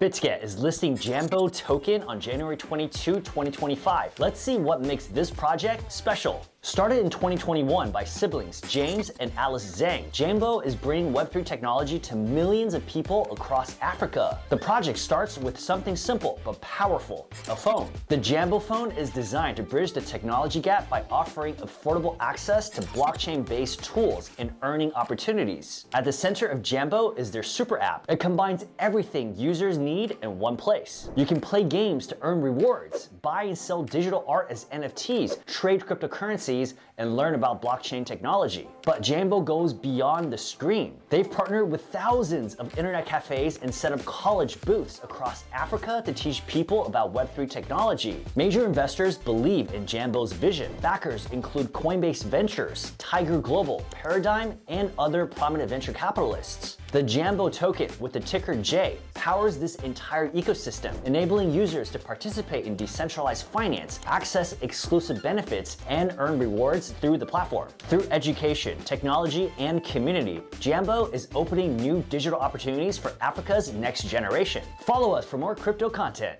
Bitget is listing Jambo token on January 22, 2025. Let's see what makes this project special. Started in 2021 by siblings James and Alice Zhang, Jambo is bringing Web3 technology to millions of people across Africa. The project starts with something simple but powerful, a phone. The Jambo Phone is designed to bridge the technology gap by offering affordable access to blockchain-based tools and earning opportunities. At the center of Jambo is their SuperApp. It combines everything users need in one place. You can play games to earn rewards, buy and sell digital art as NFTs, trade cryptocurrency, and learn about blockchain technology. But Jambo goes beyond the screen. They've partnered with thousands of internet cafes and set up college booths across Africa to teach people about Web3 technology. Major investors believe in Jambo's vision. Backers include Coinbase Ventures, Tiger Global, Paradigm, and other prominent venture capitalists. The Jambo token, with the ticker J, powers this entire ecosystem, enabling users to participate in decentralized finance, access exclusive benefits, and earn rewards through the platform. Through education, technology, and community, Jambo is opening new digital opportunities for Africa's next generation. Follow us for more crypto content.